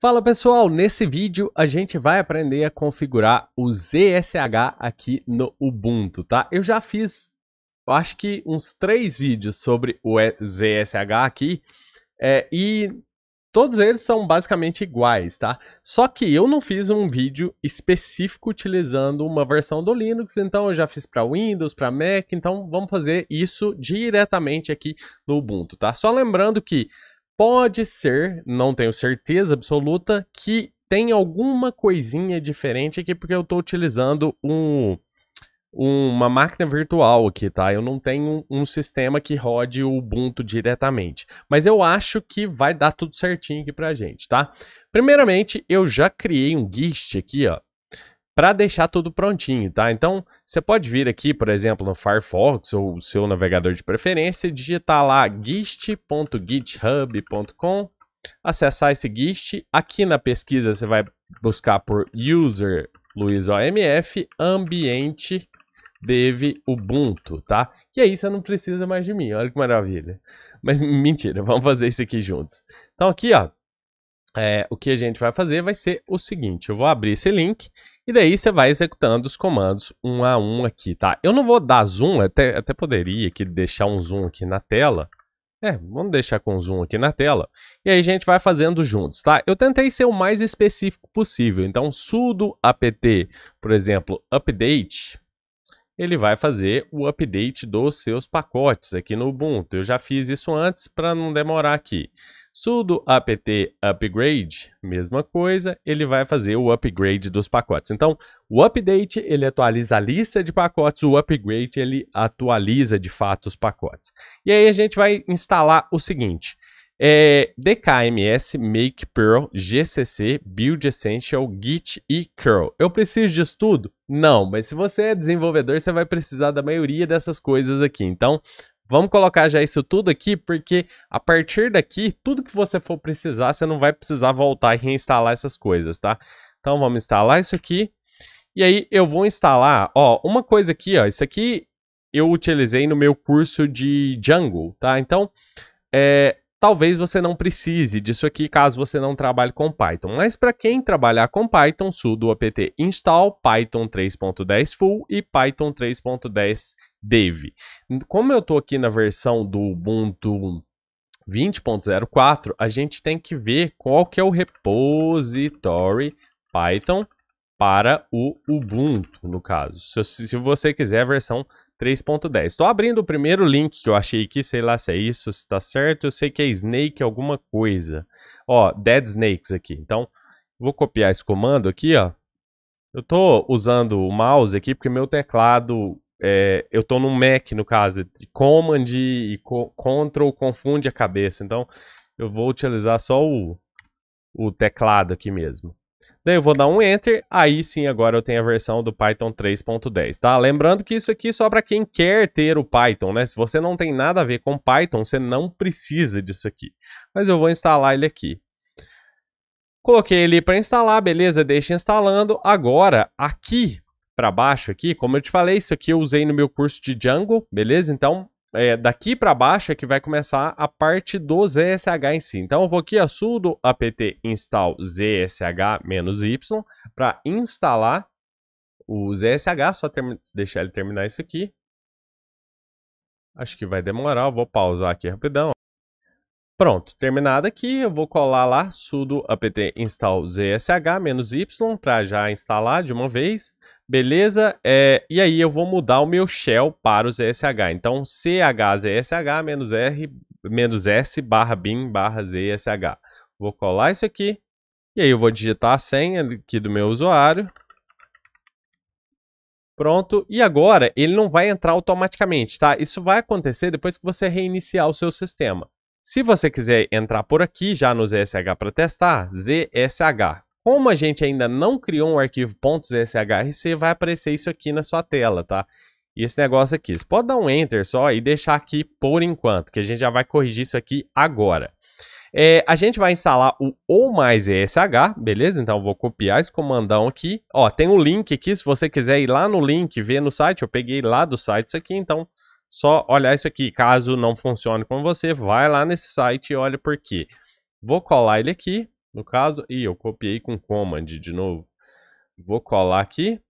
Fala pessoal, nesse vídeo a gente vai aprender a configurar o ZSH aqui no Ubuntu, tá? Eu já fiz, eu acho que uns 3 vídeos sobre o ZSH aqui, e todos eles são basicamente iguais, tá? Só que eu não fiz um vídeo específico utilizando uma versão do Linux, então eu já fiz para Windows, para Mac, então vamos fazer isso diretamente aqui no Ubuntu, tá? Só lembrando que pode ser, não tenho certeza absoluta, que tem alguma coisinha diferente aqui, porque eu estou utilizando uma máquina virtual aqui, tá? Eu não tenho um sistema que rode o Ubuntu diretamente. Mas eu acho que vai dar tudo certinho aqui pra gente, tá? Primeiramente, eu já criei um GIST aqui, ó, para deixar tudo prontinho, tá? Então, você pode vir aqui, por exemplo, no Firefox ou o seu navegador de preferência e digitar lá gist.github.com, acessar esse GIST. Aqui na pesquisa você vai buscar por user luizomf, ambiente dev Ubuntu, tá? E aí você não precisa mais de mim, olha que maravilha. Mas mentira, vamos fazer isso aqui juntos. Então aqui, ó, o que a gente vai fazer vai ser o seguinte, eu vou abrir esse link e daí você vai executando os comandos um a um aqui, tá? Eu não vou dar zoom, até poderia aqui deixar um zoom aqui na tela. Vamos deixar com zoom aqui na tela. E aí a gente vai fazendo juntos, tá? Eu tentei ser o mais específico possível. Então, sudo apt, por exemplo, update, ele vai fazer o update dos seus pacotes aqui no Ubuntu. Eu já fiz isso antes para não demorar aqui. Sudo apt upgrade, mesma coisa, ele vai fazer o upgrade dos pacotes. Então, o update, ele atualiza a lista de pacotes, o upgrade, ele atualiza de fato os pacotes. E aí a gente vai instalar o seguinte, dkms, make perl, gcc, build essential, git e curl. Eu preciso disso tudo? Não, mas se você é desenvolvedor, você vai precisar da maioria dessas coisas aqui. Então, vamos colocar já isso tudo aqui, porque a partir daqui, tudo que você for precisar, você não vai precisar voltar e reinstalar essas coisas, tá? Então, vamos instalar isso aqui. E aí, eu vou instalar, ó, uma coisa aqui, ó. Isso aqui eu utilizei no meu curso de Django, tá? Então, talvez você não precise disso aqui, caso você não trabalhe com Python. Mas para quem trabalhar com Python, sudo apt install Python 3.10 full e Python 3.10 dev. Como eu estou aqui na versão do Ubuntu 20.04, a gente tem que ver qual que é o repository Python para o Ubuntu, no caso. Se você quiser a versão 3.10. Estou abrindo o primeiro link que eu achei aqui, sei lá se é isso, se está certo. Eu sei que é snake alguma coisa. Ó, dead snakes aqui. Então, vou copiar esse comando aqui, ó. Eu estou usando o mouse aqui porque meu teclado... eu estou no Mac, no caso, Command e Control confunde a cabeça, então eu vou utilizar só o teclado aqui mesmo. Daí eu vou dar um Enter, aí sim agora eu tenho a versão do Python 3.10, tá? Lembrando que isso aqui é só para quem quer ter o Python, né? Se você não tem nada a ver com Python, você não precisa disso aqui. Mas eu vou instalar ele aqui. Coloquei ele para instalar, beleza, deixa instalando. Agora, aqui para baixo aqui, como eu te falei, isso aqui eu usei no meu curso de Django, beleza? Então, daqui para baixo é que vai começar a parte do ZSH em si. Então, eu vou aqui a sudo apt install zsh-y para instalar o ZSH, só deixar ele terminar isso aqui. Acho que vai demorar, eu vou pausar aqui rapidão. Pronto, terminado aqui, eu vou colar lá sudo apt install zsh-y para já instalar de uma vez. Beleza? E aí eu vou mudar o meu shell para o ZSH. Então, chzsh-r-s/bin/zsh. Vou colar isso aqui. E aí eu vou digitar a senha aqui do meu usuário. Pronto. E agora ele não vai entrar automaticamente, tá? Isso vai acontecer depois que você reiniciar o seu sistema. Se você quiser entrar por aqui já no ZSH para testar, ZSH. Como a gente ainda não criou um arquivo .zshrc, vai aparecer isso aqui na sua tela, tá? E esse negócio aqui. Você pode dar um Enter só e deixar aqui por enquanto, que a gente já vai corrigir isso aqui agora. A gente vai instalar o Oh My ZSH, beleza? Então, eu vou copiar esse comandão aqui. Ó, tem um link aqui, se você quiser ir lá no link, ver no site. Eu peguei lá do site isso aqui, então... Só olhar isso aqui. Caso não funcione com você, vai lá nesse site e olha por quê. Vou colar ele aqui. no caso. E eu copiei com command de novo. Vou colar aqui.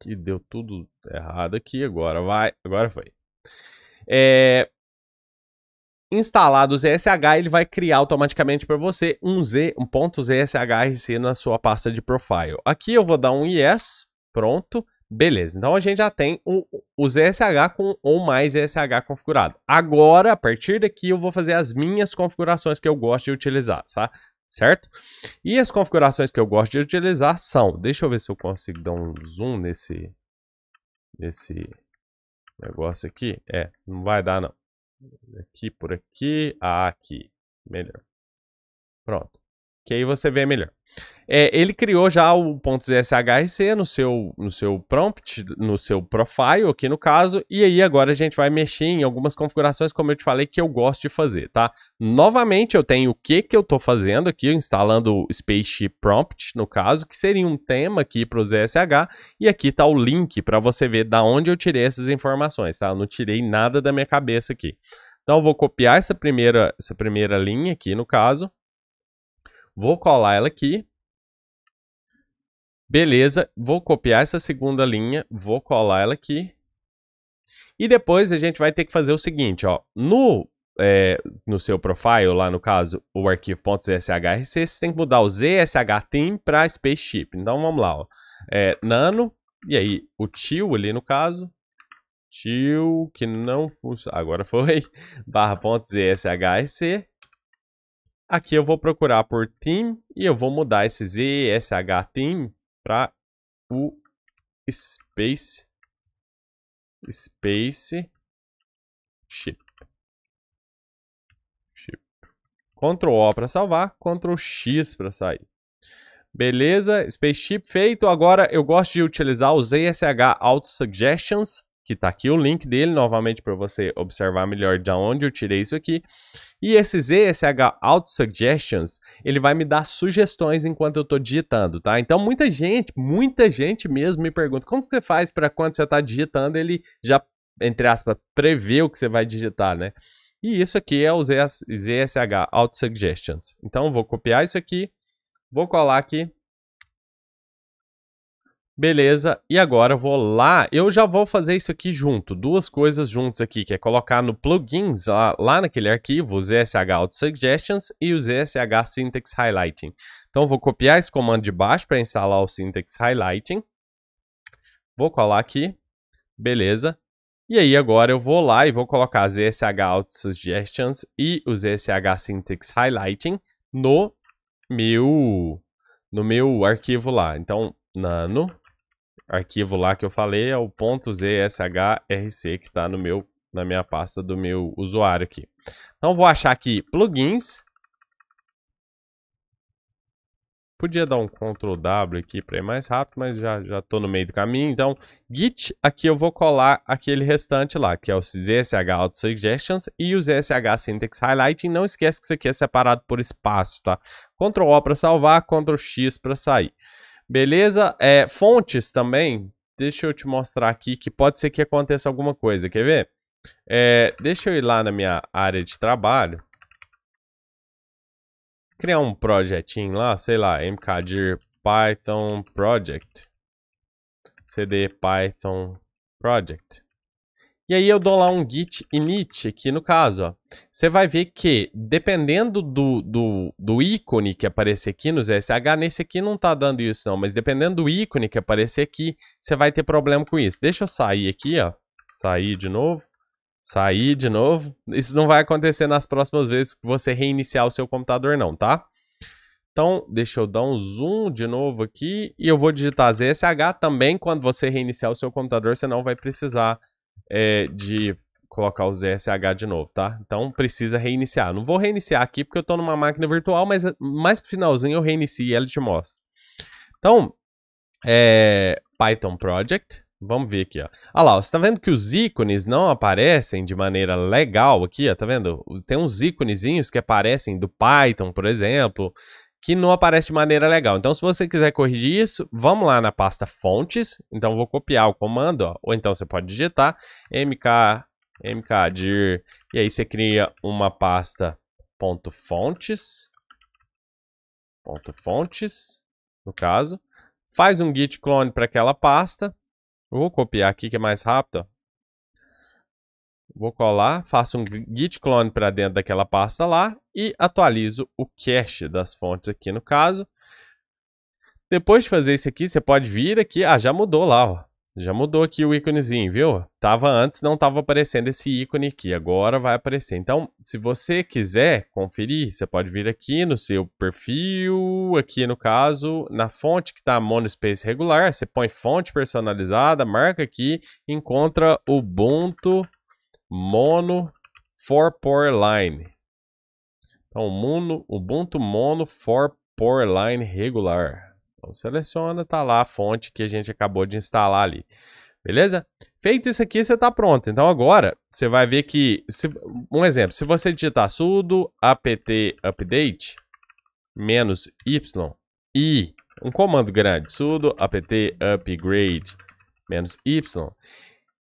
Que deu tudo errado aqui. Agora vai. Agora foi. Instalado o ZSH, ele vai criar automaticamente para você um .zshrc na sua pasta de profile. Aqui eu vou dar um yes, pronto, beleza. Então a gente já tem o ZSH com ou mais ZSH configurado. Agora, a partir daqui, eu vou fazer as minhas configurações que eu gosto de utilizar, tá? Certo? E as configurações que eu gosto de utilizar são... Deixa eu ver se eu consigo dar um zoom nesse negócio aqui. Não vai dar não. Aqui, por aqui, aqui. Melhor. Pronto. Que aí você vê melhor. Ele criou já o .zshrc no seu prompt, no seu profile, aqui no caso. E aí agora a gente vai mexer em algumas configurações, como eu te falei, que eu gosto de fazer, tá? Novamente eu tenho o que eu estou fazendo aqui, instalando o spaceship prompt, no caso, que seria um tema aqui para o ZSH. E aqui está o link para você ver da onde eu tirei essas informações, tá? Eu não tirei nada da minha cabeça aqui. Então eu vou copiar essa primeira linha aqui, no caso. Vou colar ela aqui. Beleza, vou copiar essa segunda linha, vou colar ela aqui. E depois a gente vai ter que fazer o seguinte, ó. No seu profile, lá no caso, o arquivo .zshrc, você tem que mudar o zshrtheme para spaceship. Então vamos lá, ó. Nano, e aí o til ali no caso. Til, que não funciona, agora foi, /.zshrc. Aqui eu vou procurar por theme e eu vou mudar esse zshrtheme para o spaceship. Ctrl O para salvar, Ctrl X para sair. Beleza, spaceship feito. Agora eu gosto de utilizar o ZSH Auto Suggestions, que está aqui o link dele, novamente para você observar melhor de onde eu tirei isso aqui. E esse ZSH Auto Suggestions, ele vai me dar sugestões enquanto eu estou digitando, tá? Então muita gente mesmo me pergunta, como que você faz para quando você está digitando, ele já, entre aspas, prevê o que você vai digitar, né? E isso aqui é o ZSH Auto Suggestions. Então vou copiar isso aqui, vou colar aqui. Beleza, e agora eu vou lá, eu já vou fazer isso aqui junto, duas coisas juntas aqui, que é colocar no plugins, lá naquele arquivo, o ZSH Auto Suggestions e o ZSH Syntax Highlighting. Então eu vou copiar esse comando de baixo para instalar o Syntax Highlighting, vou colar aqui, beleza, e aí agora eu vou lá e vou colocar ZSH Auto Suggestions e o ZSH Syntax Highlighting no meu arquivo lá, então nano... arquivo lá que eu falei é o .zshrc que está na minha pasta do meu usuário aqui. Então vou achar aqui plugins. Podia dar um Ctrl W aqui para ir mais rápido, mas já estou no meio do caminho. Então git, aqui eu vou colar aquele restante lá, que é o zsh Auto Suggestions e o zsh Syntax Highlighting. Não esquece que isso aqui é separado por espaço, tá? Ctrl O para salvar, Ctrl X para sair. Beleza? Fontes também, deixa eu te mostrar aqui que pode ser que aconteça alguma coisa, quer ver? Deixa eu ir lá na minha área de trabalho, criar um projetinho lá, sei lá, mkdir python project, cd python project. E aí eu dou lá um git init aqui no caso, ó. Você vai ver que dependendo do ícone que aparecer aqui no ZSH, nesse aqui não tá dando isso não, mas dependendo do ícone que aparecer aqui, você vai ter problema com isso. Deixa eu sair aqui, ó. Sair de novo. Isso não vai acontecer nas próximas vezes que você reiniciar o seu computador não, tá? Então, deixa eu dar um zoom de novo aqui e eu vou digitar ZSH também. Quando você reiniciar o seu computador, você não vai precisar de colocar o ZSH de novo, tá? Então precisa reiniciar. Não vou reiniciar aqui porque eu tô numa máquina virtual, mas mais pro finalzinho eu reinicio e ele te mostra. Então, Python Project, vamos ver aqui, ó. Olha lá, você tá vendo que os ícones não aparecem de maneira legal aqui, ó, tá vendo? Tem uns íconezinhos que aparecem do Python, por exemplo, que não aparece de maneira legal. Então, se você quiser corrigir isso, vamos lá na pasta fontes. Então, vou copiar o comando, ó. Ou então você pode digitar mkdir, e aí você cria uma pasta .fontes, no caso. Faz um git clone para aquela pasta. Eu vou copiar aqui que é mais rápido. Vou colar, faço um git clone para dentro daquela pasta lá e atualizo o cache das fontes aqui no caso. Depois de fazer isso aqui, você pode vir aqui. Ah, já mudou lá, ó. Já mudou aqui o íconezinho, viu? Tava antes, não tava aparecendo esse ícone aqui. Agora vai aparecer. Então, se você quiser conferir, você pode vir aqui no seu perfil. Aqui, no caso, na fonte que tá monospace regular. Você põe fonte personalizada, marca aqui. Encontra Ubuntu Mono 4.4Line. Então, Ubuntu Mono 4.4Line regular. Seleciona, tá lá a fonte que a gente acabou de instalar ali, beleza? Feito isso aqui, você tá pronto. Então agora, você vai ver que, um exemplo, se você digitar sudo apt update -y e um comando grande, sudo apt upgrade -y,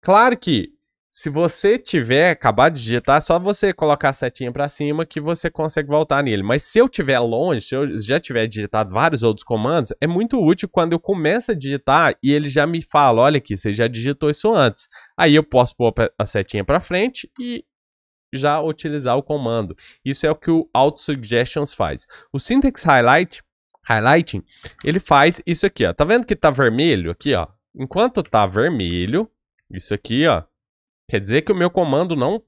claro que se você tiver, acabar de digitar, é só você colocar a setinha para cima que você consegue voltar nele. Mas se eu estiver longe, se eu já tiver digitado vários outros comandos, é muito útil quando eu começo a digitar e ele já me fala, olha aqui, você já digitou isso antes. Aí eu posso pôr a setinha para frente e já utilizar o comando. Isso é o que o Auto Suggestions faz. O Syntax Highlighting, ele faz isso aqui, ó. Tá vendo que tá vermelho aqui, ó? Enquanto tá vermelho, isso aqui, ó. Quer dizer que o meu comando não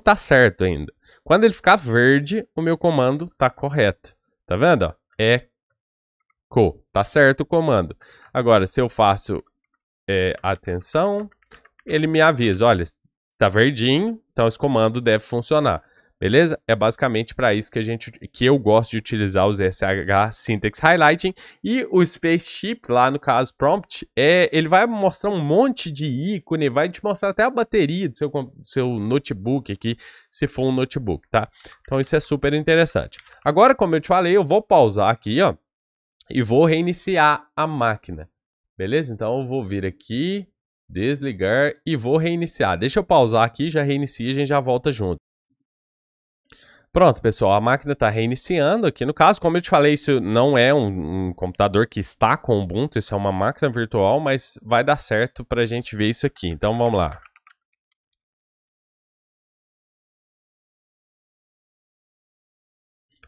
tá certo ainda. Quando ele ficar verde, o meu comando tá correto. Tá vendo? Ó? Echo. Tá certo o comando. Agora, se eu faço atenção, ele me avisa. Olha, tá verdinho, então esse comando deve funcionar. Beleza? É basicamente para isso que eu gosto de utilizar o ZSH Syntax Highlighting. E o Spaceship, lá no caso Prompt, ele vai mostrar um monte de ícone, vai te mostrar até a bateria do seu notebook aqui, se for um notebook, tá? Então isso é super interessante. Agora, como eu te falei, eu vou pausar aqui, ó, e vou reiniciar a máquina. Beleza? Então eu vou vir aqui, desligar e vou reiniciar. Deixa eu pausar aqui, já reinicia e a gente já volta junto. Pronto, pessoal, a máquina está reiniciando aqui. No caso, como eu te falei, isso não é um computador que está com Ubuntu, isso é uma máquina virtual, mas vai dar certo para a gente ver isso aqui. Então, vamos lá.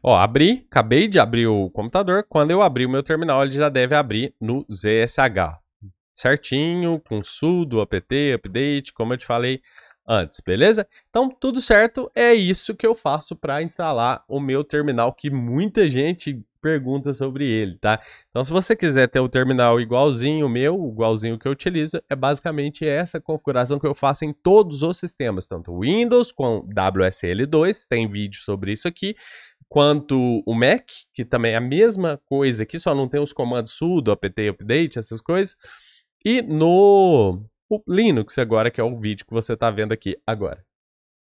Ó, abri, acabei de abrir o computador. Quando eu abrir o meu terminal, ele já deve abrir no ZSH. Certinho, com sudo, apt, update, como eu te falei antes, beleza? Então, tudo certo, é isso que eu faço para instalar o meu terminal, que muita gente pergunta sobre ele, tá? Então, se você quiser ter um terminal igualzinho o meu, igualzinho que eu utilizo, é basicamente essa configuração que eu faço em todos os sistemas, tanto Windows com WSL2, tem vídeo sobre isso aqui, quanto o Mac, que também é a mesma coisa aqui, só não tem os comandos sudo, apt, update, essas coisas, e no Linux agora, que é o vídeo que você está vendo aqui agora.